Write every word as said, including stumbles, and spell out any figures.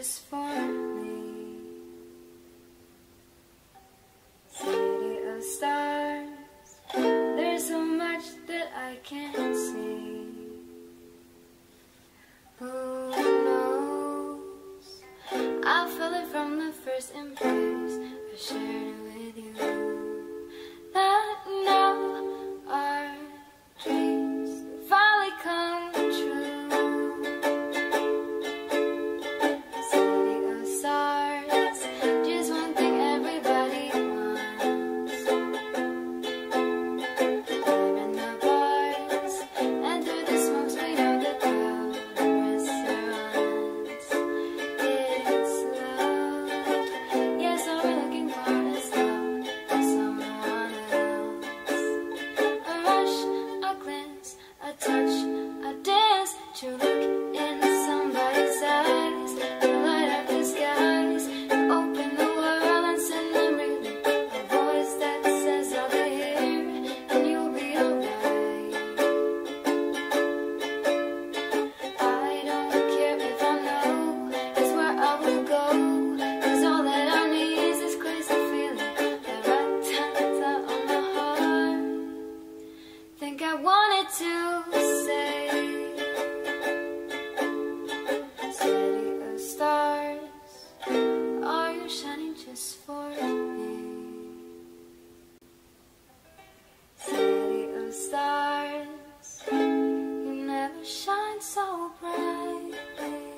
is for me. City of stars, there's so much that I can't see. Who knows? I felt it from the first embrace I shared it with you. That now our dreams finally come true. Stars, you never shine so brightly.